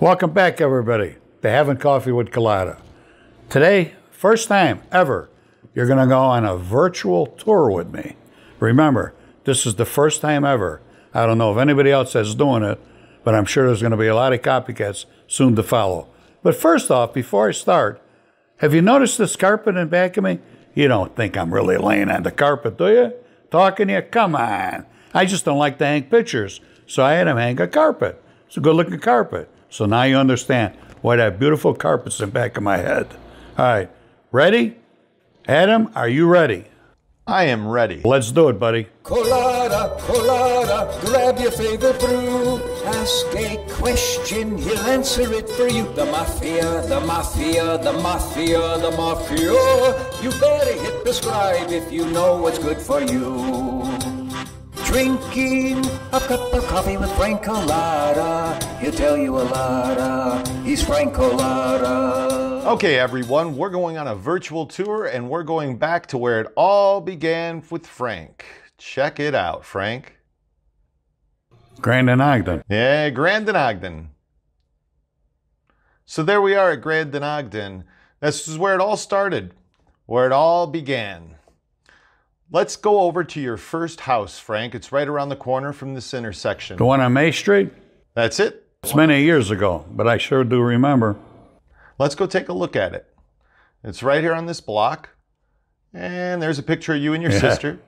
Welcome back, everybody, to Having Coffee with Cullotta. Today, first time ever, you're going to go on a virtual tour with me. Remember, this is the first time ever. I don't know if anybody else is doing it, but I'm sure there's going to be a lot of copycats soon to follow. But first off, before I start, have you noticed this carpet in back of me? You don't think I'm really laying on the carpet, do you? Talking to you? Come on. I just don't like to hang pictures, so I had him hang a carpet. It's a good-looking carpet. So now you understand why that beautiful carpet's in the back of my head. All right, ready? Adam, are you ready? I am ready. Let's do it, buddy. Cullotta, Cullotta, grab your favorite brew. Ask a question, he'll answer it for you. The Mafia, the Mafia, the Mafia, the Mafia. You better hit Perscribe if you know what's good for you. Drinking a cup of coffee with Frank Cullotta. He'll tell you a lot. He's Frank Cullotta. Okay, everyone, we're going on a virtual tour, and we're going back to where it all began with Frank. Check it out, Frank. Grand and Ogden. Yeah, Grand and Ogden. So there we are at Grand and Ogden. This is where it all started, where it all began. Let's go over to your first house, Frank. It's right around the corner from this intersection. The one on May Street? That's it. It's many years ago, but I sure do remember. Let's go take a look at it. It's right here on this block. And there's a picture of you and your sister.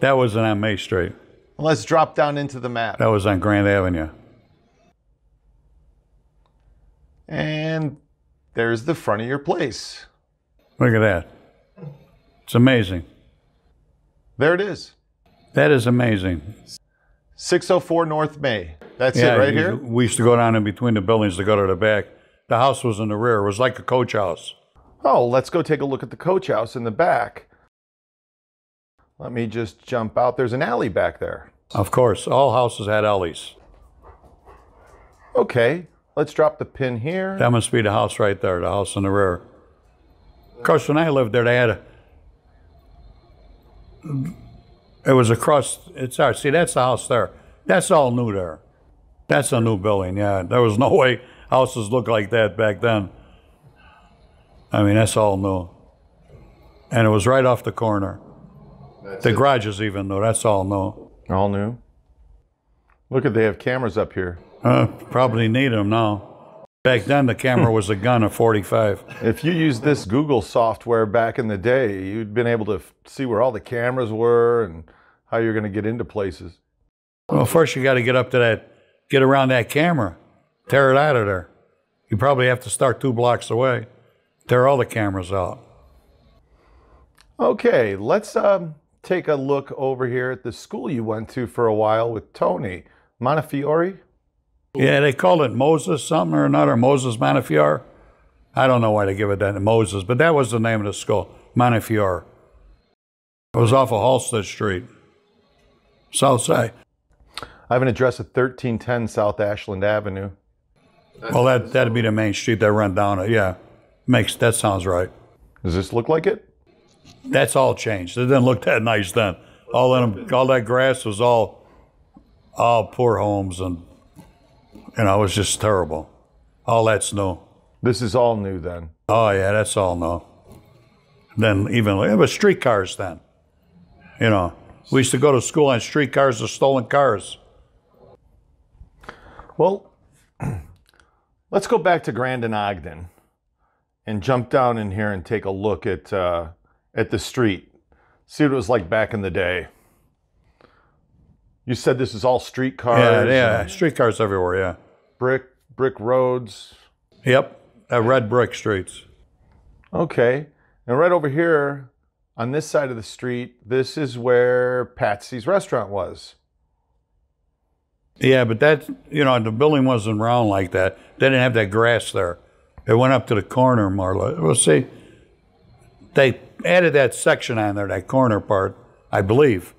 That wasn't on May Street. Let's drop down into the map. That was on Grand Avenue. And there's the front of your place. Look at that. It's amazing. There it is. That is amazing. 604 North May. That's it right here? We used to go down in between the buildings to go to the back. The house was in the rear. It was like a coach house. Oh, let's go take a look at the coach house in the back. Let me just jump out. There's an alley back there. Of course. All houses had alleys. Okay. Let's drop the pin here. That must be the house right there, the house in the rear. Of course, when I lived there, they had a... It was across, it's ours. See, that's the house there. That's all new there. That's a new building, yeah. There was no way houses looked like that back then. I mean, that's all new. And it was right off the corner. The garage is even new. That's all new. All new. Look at, they have cameras up here. Probably need them now. Back then, the camera was a gun, a 45. If you used this Google software back in the day, you'd been able to see where all the cameras were and how you're going to get into places. Well, first you got to get up to that, get around that camera, tear it out of there. You probably have to start 2 blocks away, tear all the cameras out. Okay, let's take a look over here at the school you went to for a while with Tony Montefiore. Yeah, they called it Moses something or another, Moses Montefiore. I don't know why they give it that, Moses, but that was the name of the school, Montefiore. It was off of Halstead Street, south side. I have an address at 1310 South Ashland Avenue. Well, that'd be the main street that run down it, yeah. That sounds right. Does this look like it? That's all changed. It didn't look that nice then. All that grass was all poor homes and... You know, it was just terrible. All that's new. This is all new then. Oh, yeah, that's all new. Then even, it was streetcars then. You know, we used to go to school on streetcars or stolen cars. Well, let's go back to Grand and Ogden and jump down in here and take a look at the street. See what it was like back in the day. You said this is all streetcars. Yeah, streetcars everywhere, yeah. Brick roads. Yep, red brick streets. Okay, and right over here on this side of the street, this is where Patsy's restaurant was. Yeah, but that, you know, the building wasn't round like that. They didn't have that grass there. It went up to the corner more or less. Well, see, they added that section on there, that corner part, I believe.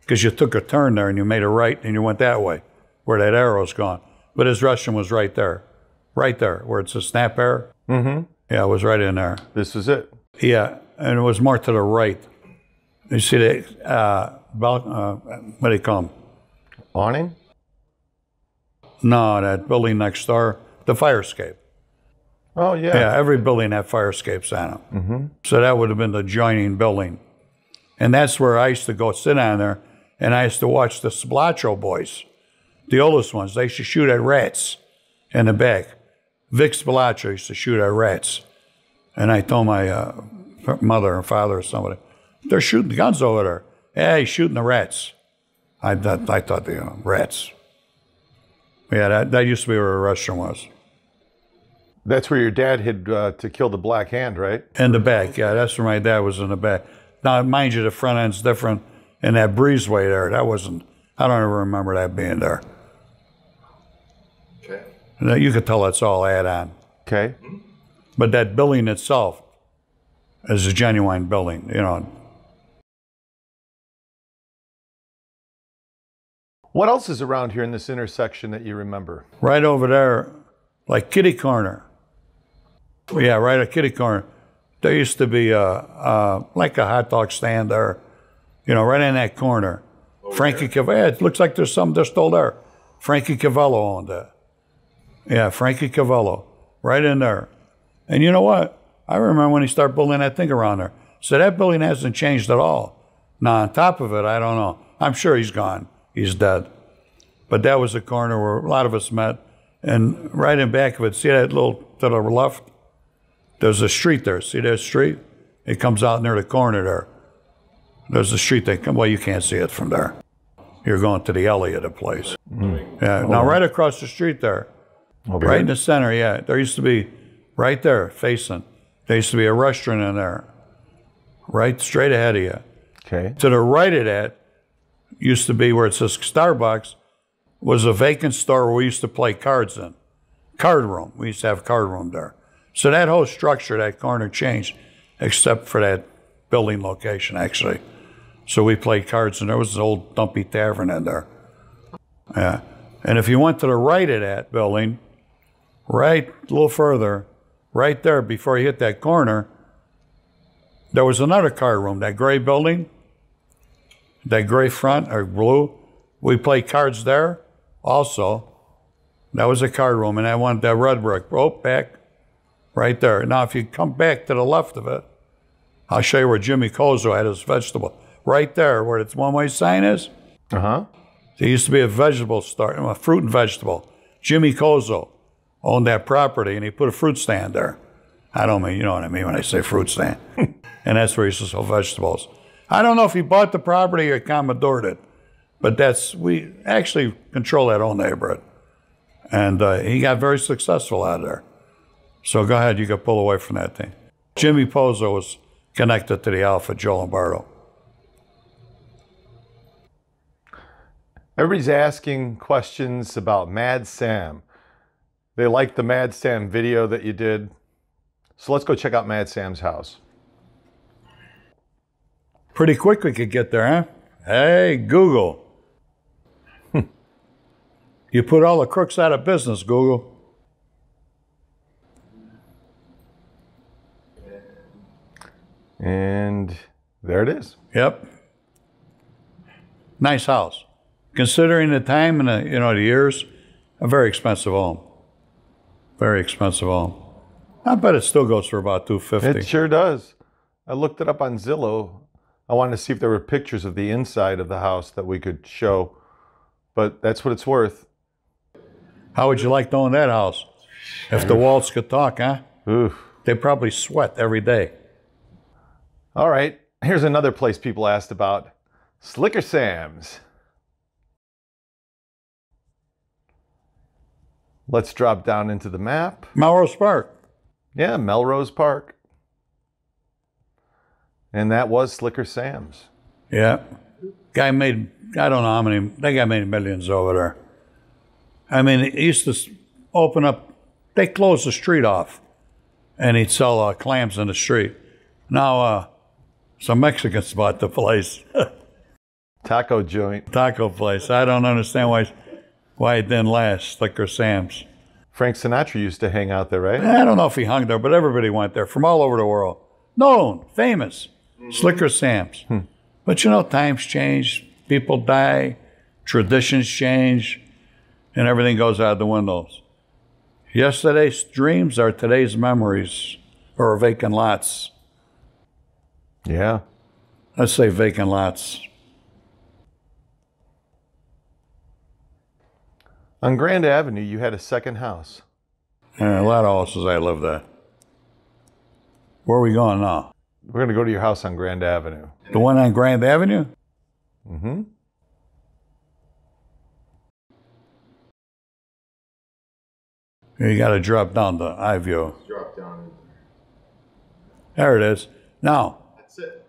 Because you took a turn there and you made a right and you went that way, where that arrow's gone. But his restaurant was right there, where it's a snap arrow. Mm-hmm. Yeah, it was right in there. This is it. Yeah, and it was more to the right. You see the, what do you call them? Awning? No, that building next door, the fire escape. Oh, yeah. Yeah, every building had fire escapes on it. Mm-hmm. So that would have been the adjoining building. And that's where I used to go sit on there, and I used to watch the Spilotro boys, the oldest ones. They used to shoot at rats in the back. Vic Spilotro used to shoot at rats. And I told my mother or father or somebody, they're shooting guns over there. Yeah, he's shooting the rats. I thought they were rats. Yeah, that used to be where a restaurant was. That's where your dad hid to kill the Black Hand, right? In the back, yeah. That's where my dad was, in the back. Now, mind you, the front end's different. And that breezeway there, that wasn't, I don't ever remember that being there. Okay. Now, you could tell that's all add-on. Okay. But that building itself is a genuine building, you know. What else is around here in this intersection that you remember? Right over there, like Kitty Corner. Yeah, right at Kitty Corner. There used to be like a hot dog stand there, you know, right in that corner. Over Frankie Cavallo, it looks like there's something that's still there. Frankie Cavallo owned that. Yeah, Frankie Cavallo, right in there. And you know what? I remember when he started building that thing around there. So that building hasn't changed at all. Now, on top of it, I don't know. I'm sure he's gone. He's dead. But that was the corner where a lot of us met. And right in back of it, see that little to the left? There's a street there. See that street? It comes out near the corner there. There's a street that comes, well, you can't see it from there. You're going to the alley of the place. Mm-hmm. Yeah. Now, right across the street there, right in the center, yeah, there used to be, right there, facing, there used to be a restaurant in there, right straight ahead of you. Okay. To the right of that, used to be where it says Starbucks, was a vacant store where we used to play cards in. Card room. We used to have card room there. So that whole structure, that corner changed, except for that building location, actually. So we played cards, and there was this old dumpy tavern in there. Yeah. And if you went to the right of that building, right a little further, right there before you hit that corner, there was another card room, that gray building. That gray front or blue, we played cards there also. That was a card room, and I wanted that red brick rope back right there. Now, if you come back to the left of it, I'll show you where Jimmy Kozo had his vegetable. Right there where the one-way sign is. Uh-huh. There used to be a vegetable store, a fruit and vegetable. Jimmy Kozo owned that property, and he put a fruit stand there. I don't mean, you know what I mean when I say fruit stand. And that's where he used to sell vegetables. I don't know if he bought the property or commandeered it, but that's, we actually control that whole neighborhood. And he got very successful out of there. So go ahead, you can pull away from that thing. Jimmy Pozo was connected to the Alpha Joe Lombardo. Everybody's asking questions about Mad Sam. They like the Mad Sam video that you did. So let's go check out Mad Sam's house. Pretty quick we could get there, huh? Hey, Google. You put all the crooks out of business, Google. And there it is. Yep. Nice house. Considering the time and the, you know, the years, a very expensive home. Very expensive home. I bet it still goes for about $250,000. It sure does. I looked it up on Zillow. I wanted to see if there were pictures of the inside of the house that we could show, but that's what it's worth. How would you like to own that house? If the walls could talk, huh? Oof. They probably sweat every day. All right, here's another place people asked about. Slicker Sam's. Let's drop down into the map. Melrose Park. Yeah, Melrose Park. And that was Slicker Sam's. Yeah. Guy made, I don't know how many, that guy made millions over there. I mean, he used to open up, they closed the street off, and he'd sell clams in the street. Now, some Mexicans bought the place. Taco joint. Taco place. I don't understand why it didn't last, Slicker Sam's. Frank Sinatra used to hang out there, right? I don't know if he hung there, but everybody went there from all over the world. Known, famous. Slicker Sam's. But you know, times change, people die, traditions change, and everything goes out the windows. Yesterday's dreams are today's memories, or vacant lots. Yeah. Let's say vacant lots. On Grand Avenue, you had a second house. Yeah, a lot of houses I lived at. Where are we going now? We're going to go to your house on Grand Avenue. The one on Grand Avenue? Mm-hmm. You got to drop down to iView. Drop down. There it is. Now, that's it.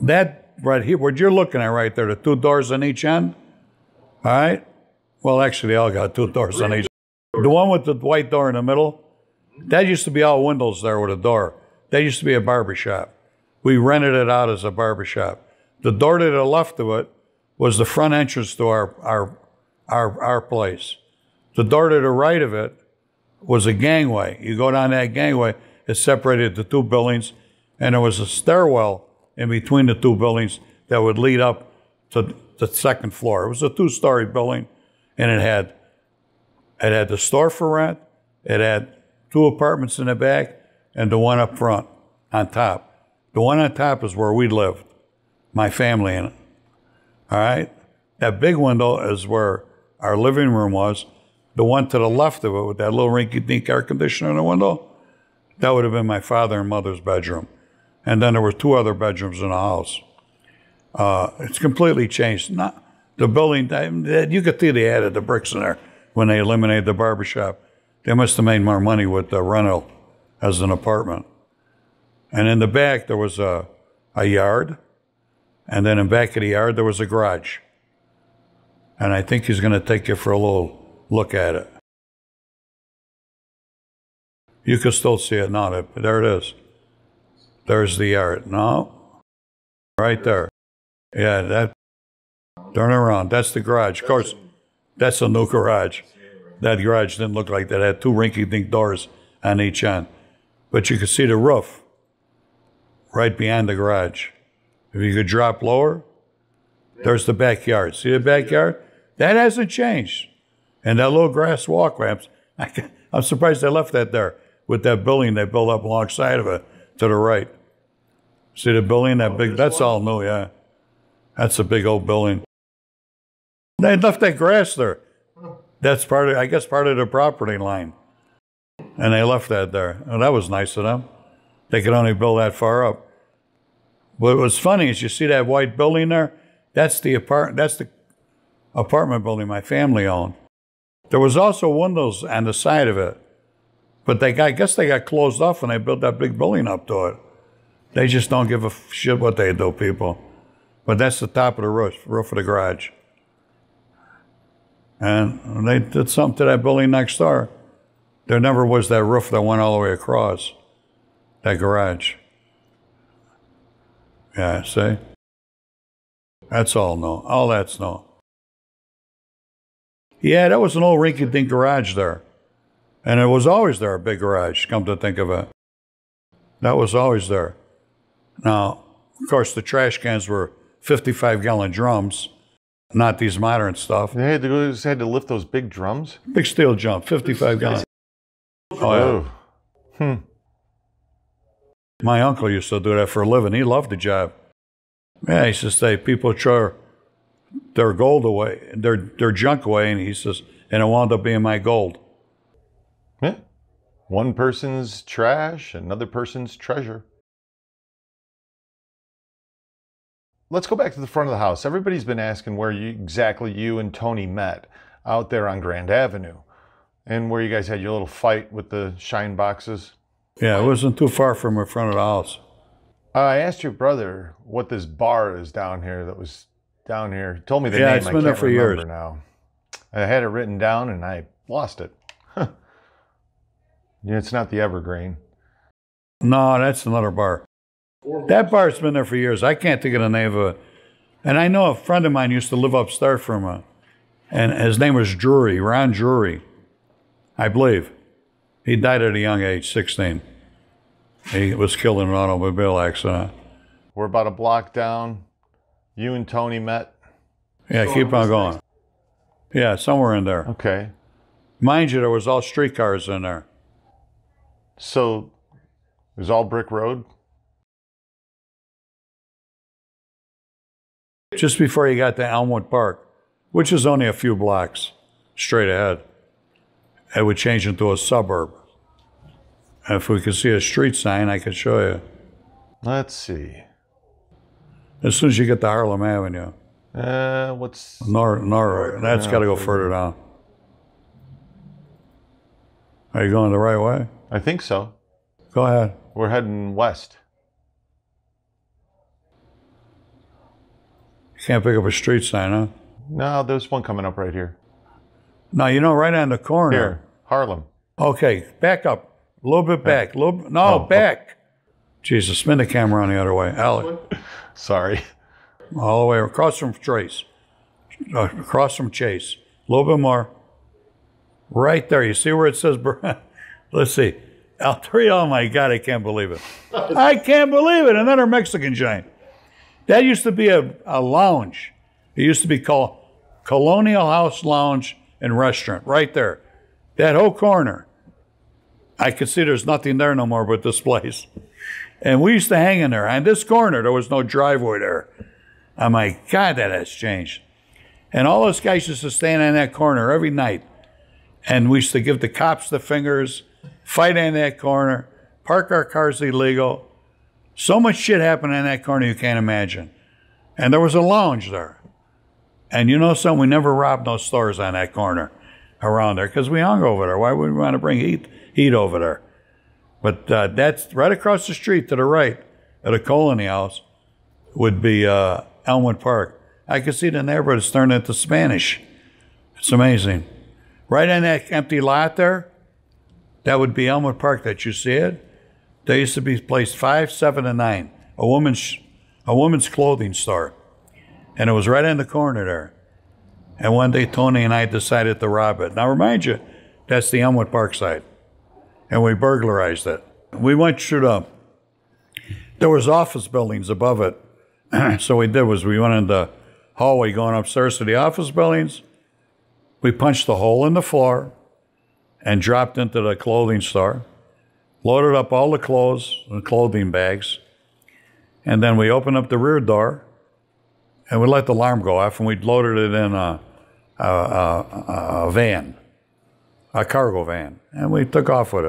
That right here, what you're looking at right there, the two doors on each end, all right? Well, actually, they all got two doors on each end. The one with the white door in the middle, that used to be all windows there with a door. That used to be a barbershop. We rented it out as a barbershop. The door to the left of it was the front entrance to our place. The door to the right of it was a gangway. You go down that gangway, it separated the two buildings, and there was a stairwell in between the two buildings that would lead up to the second floor. It was a two-story building, and it had the store for rent, it had two apartments in the back, and the one up front on top. The one on top is where we lived, my family in it, all right? That big window is where our living room was. The one to the left of it with that little rinky-dink air conditioner in the window, that would have been my father and mother's bedroom. And then there were two other bedrooms in the house. It's completely changed. Not the building, you could see they added the bricks in there when they eliminated the barbershop. They must have made more money with the rental as an apartment. And in the back, there was a yard. And then in back of the yard, there was a garage. And I think he's going to take you for a little look at it. You can still see it now. There it is. There's the yard. No. Right there. Yeah, that. Turn around. That's the garage. Of course, that's a new garage. That garage didn't look like that. It had two rinky-dink doors on each end. But you could see the roof right behind the garage. If you could drop lower, there's the backyard. See the backyard? That hasn't changed. And that little grass walk ramps, I'm surprised they left that there with that building they built up alongside of it to the right. See the building, that big, that's all new, yeah. That's a big old building. They left that grass there. That's part of, I guess, part of the property line. And they left that there. And that was nice of them. They could only build that far up. What was funny is you see that white building there? That's the apartment building my family owned. There was also windows on the side of it, but I guess they got closed off when they built that big building up to it. They just don't give a shit what they do, people. But that's the top of the roof of the garage. And they did something to that building next door. There never was that roof that went all the way across, that garage. Yeah, see? That's all no. All that's no. Yeah, that was an old rinky-dink garage there. And it was always there, a big garage, come to think of it. That was always there. Now, of course, the trash cans were 55-gallon drums, not these modern stuff. They had to lift those big drums? Big steel drum, 55-gallon. Oh, yeah. Hmm. My uncle used to do that for a living. He loved the job. Yeah, he used to say, people throw their gold away, their junk away, and he says, and it wound up being my gold. Yeah. One person's trash, another person's treasure. Let's go back to the front of the house. Everybody's been asking where exactly you and Tony met out there on Grand Avenue, and where you guys had your little fight with the shine boxes. Yeah, it wasn't too far from the front of the house. I asked your brother what this bar is down here that was down here. He told me the name. It's been I can't there for remember years now. I had it written down and I lost it. Huh. Yeah, it's not the Evergreen. No, that's another bar. That bar's been there for years. I can't think of the name of it. And I know a friend of mine used to live upstairs from it, and his name was Drury, Ron Drury, I believe. He died at a young age, 16. He was killed in an automobile accident. We're about a block down. You and Tony met? Yeah, keep on going. Yeah, somewhere in there. Okay. Mind you, there was all streetcars in there. So it was all brick road? Just before you got to Elmwood Park, which is only a few blocks straight ahead, it would change into a suburb. And if we could see a street sign, I could show you. Let's see. As soon as you get to Harlem Avenue. What's... North. That's got to go further down. Are you going the right way? I think so. Go ahead. We're heading west. You can't pick up a street sign, huh? No, there's one coming up right here. No, you know, right on the corner. Here, Harlem. Okay, back up. A little bit back. Back. Jesus, spin the camera on the other way. Alec. Sorry. All the way across from Trace. Across from Chase. A little bit more. Right there. You see where it says... Let's see. Oh, my God, I can't believe it. I can't believe it. Another Mexican giant. That used to be a lounge. It used to be called Colonial House Lounge and Restaurant. Right there. That whole corner. I could see there's nothing there no more but this place. And we used to hang in there. On this corner, there was no driveway there. I'm like, God, that has changed. And all those guys used to stand on that corner every night. And we used to give the cops the fingers, fight on that corner, park our cars illegal. So much shit happened on that corner you can't imagine. And there was a lounge there. And you know something? We never robbed no stores on that corner around there because we hung over there. Why would we want to bring heat over there? But that's right across the street to the right at a colony house would be Elmwood Park. I could see the neighborhood is turning into Spanish. It's amazing. Right in that empty lot there, that would be Elmwood Park that you see it. There used to be placed 5, 7, and 9, a woman's clothing store. And it was right in the corner there. And one day Tony and I decided to rob it. Now remind you, that's the Elmwood Park side. And we burglarized it. We went through there was office buildings above it. So what we did was we went in the hallway going upstairs to the office buildings. We punched a hole in the floor and dropped into the clothing store, loaded up all the clothes and clothing bags. And then we opened up the rear door and we let the alarm go off and we loaded it in a van. A cargo van, and we took off with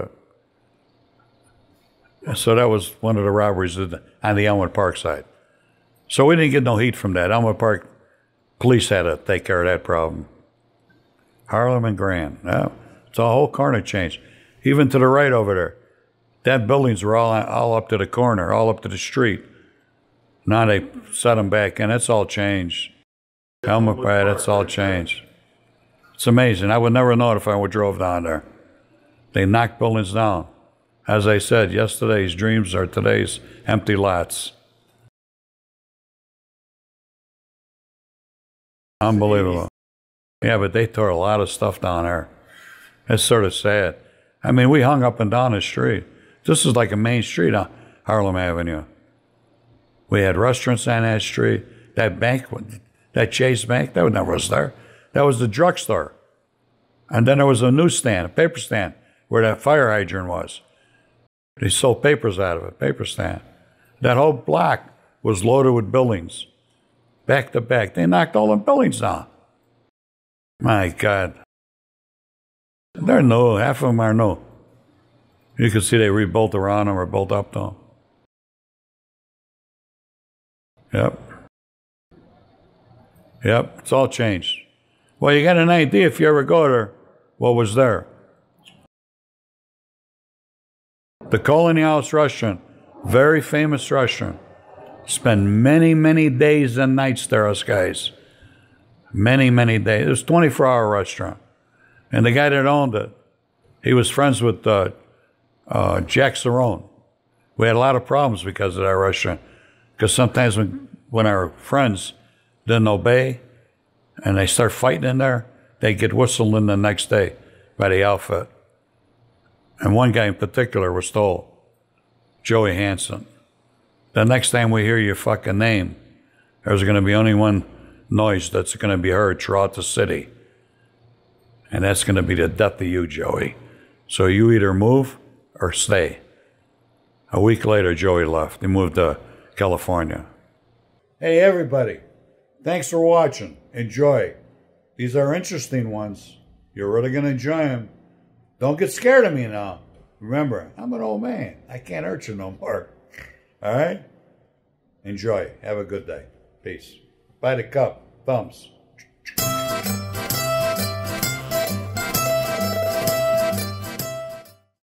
it. So that was one of the robberies on the Elmwood Park side. So we didn't get no heat from that. Elmwood Park police had to take care of that problem. Harlem and Grand. Yeah, it's a whole corner change. Even to the right over there, that buildings were all up to the corner, all up to the street. Now they set them back in. That's all changed. Elmwood Park, that's all changed. It's amazing. I would never know it if I would drove down there. They knocked buildings down. As I said, yesterday's dreams are today's empty lots. Unbelievable. Yeah, but they tore a lot of stuff down there. It's sort of sad. I mean, we hung up and down the street. This is like a main street on Harlem Avenue. We had restaurants on that street. That bank, that Chase Bank, that never was there. That was the drugstore. And then there was a newsstand, a paper stand, where that fire hydrant was. They sold papers out of it, paper stand. That whole block was loaded with buildings, back to back. They knocked all the buildings down. My God. They're new, half of them are new. You can see they rebuilt around them or built up them. Yep. Yep, it's all changed. Well, you got an idea if you ever go there, what was there. The Colony House Restaurant, very famous restaurant. Spent many, many days and nights there, us guys. Many, many days. It was a 24-hour restaurant. And the guy that owned it, he was friends with Jack Cerrone. We had a lot of problems because of that restaurant. Because sometimes when our friends didn't obey, and they start fighting in there, they get whistled in the next day by the outfit. And one guy in particular was told, Joey Hansen, the next time we hear your fucking name, there's going to be only one noise that's going to be heard throughout the city. And that's going to be the death of you, Joey. So you either move or stay. A week later, Joey left. He moved to California. Hey, everybody. Thanks for watching. Enjoy. These are interesting ones. You're really going to enjoy them. Don't get scared of me now. Remember, I'm an old man. I can't hurt you no more. All right? Enjoy. Have a good day. Peace. Buy the cup. Thumbs.